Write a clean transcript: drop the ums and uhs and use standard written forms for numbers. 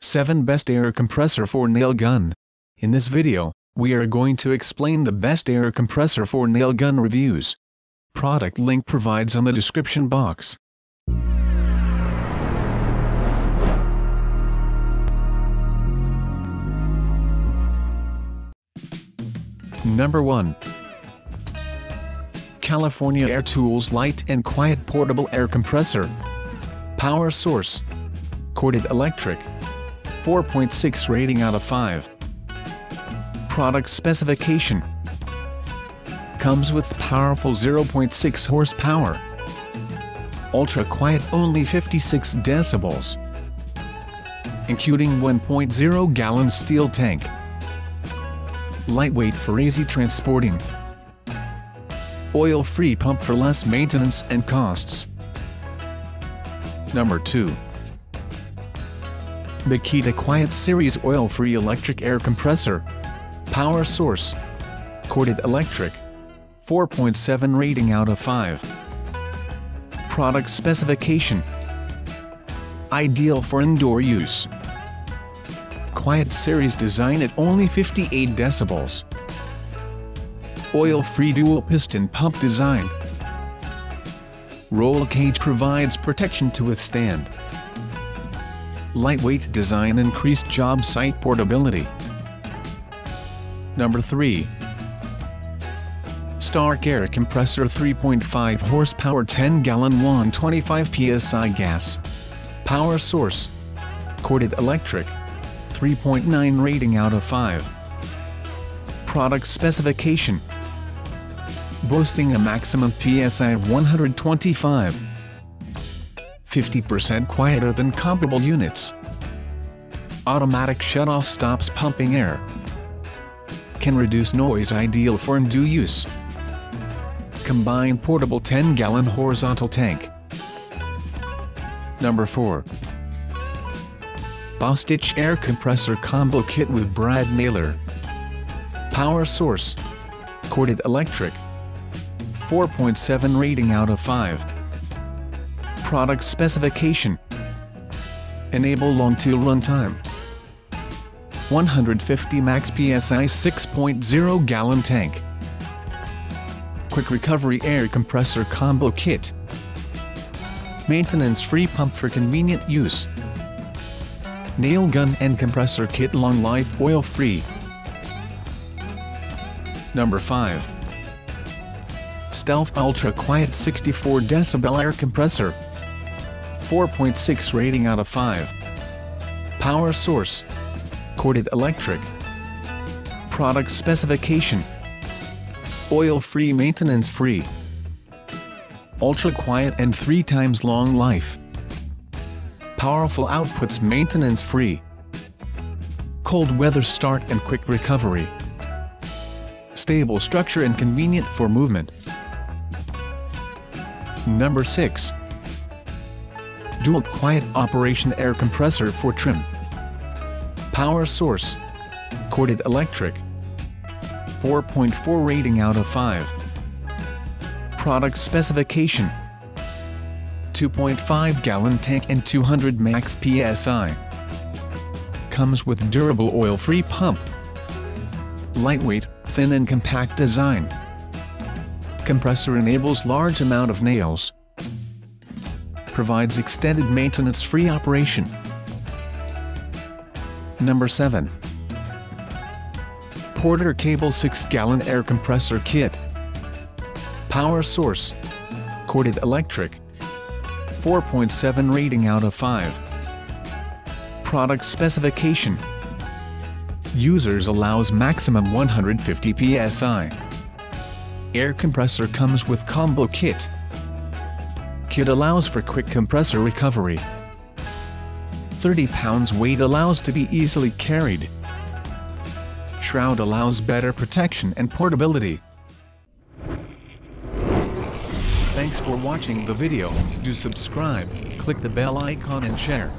7 Best Air Compressor for Nail Gun. In this video, we are going to explain the best air compressor for nail gun reviews. Product link provides on the description box. Number 1. California Air Tools Light and Quiet Portable Air Compressor. Power source: corded electric. 4.6 rating out of 5. Product specification: comes with powerful 0.6 horsepower, ultra quiet only 56 decibels, including 1.0 gallon steel tank. Lightweight for easy transporting. Oil-free pump for less maintenance and costs. Number 2. Bikita Quiet Series Oil-Free Electric Air Compressor. Power source: corded electric. 4.7 rating out of 5. Product specification: ideal for indoor use. Quiet Series design at only 58 decibels. Oil-free dual-piston pump design. Roll cage provides protection to withstand. Lightweight design, increased job site portability. Number 3. Stark Air Compressor 3.5 horsepower 10-gallon 125 psi gas. Power source: corded electric. 3.9 rating out of 5. Product specification: boasting a maximum PSI of 125, 50% quieter than comparable units. Automatic shutoff stops pumping air. Can reduce noise, ideal for indoor use. Combined portable 10-gallon horizontal tank. Number 4. Bostitch Air Compressor Combo Kit with Brad Nailer. Power source: corded electric. 4.7 rating out of 5. Product specification: enable long tool runtime, 150 max psi 6.0 gallon tank. Quick Recovery Air Compressor Combo Kit. Maintenance-free pump for convenient use. Nail gun and compressor kit, long life, oil-free. Number 5. Stealth Ultra Quiet 64 decibel air compressor. 4.6 rating out of 5. Power source: corded electric. Product specification: oil-free, maintenance-free, ultra quiet and 3 times long life. Powerful outputs, maintenance-free. Cold weather start and quick recovery. Stable structure and convenient for movement. Number 6. Dual Quiet Operation Air Compressor for Trim. Power source: corded electric. 4.4 rating out of 5. Product specification: 2.5 gallon tank and 200 max psi. Comes with durable oil-free pump. Lightweight, thin and compact design. Compressor enables large amount of nails. Provides extended maintenance-free operation. Number 7. Porter Cable 6-gallon air compressor kit. Power source: corded electric. 4.7 rating out of 5. Product specification: users allows maximum 150 psi. Air compressor comes with combo kit. Kit allows for quick compressor recovery. 30 pounds weight, allows to be easily carried. Shroud allows better protection and portability. Thanks for watching the video. Do subscribe, click the bell icon and share.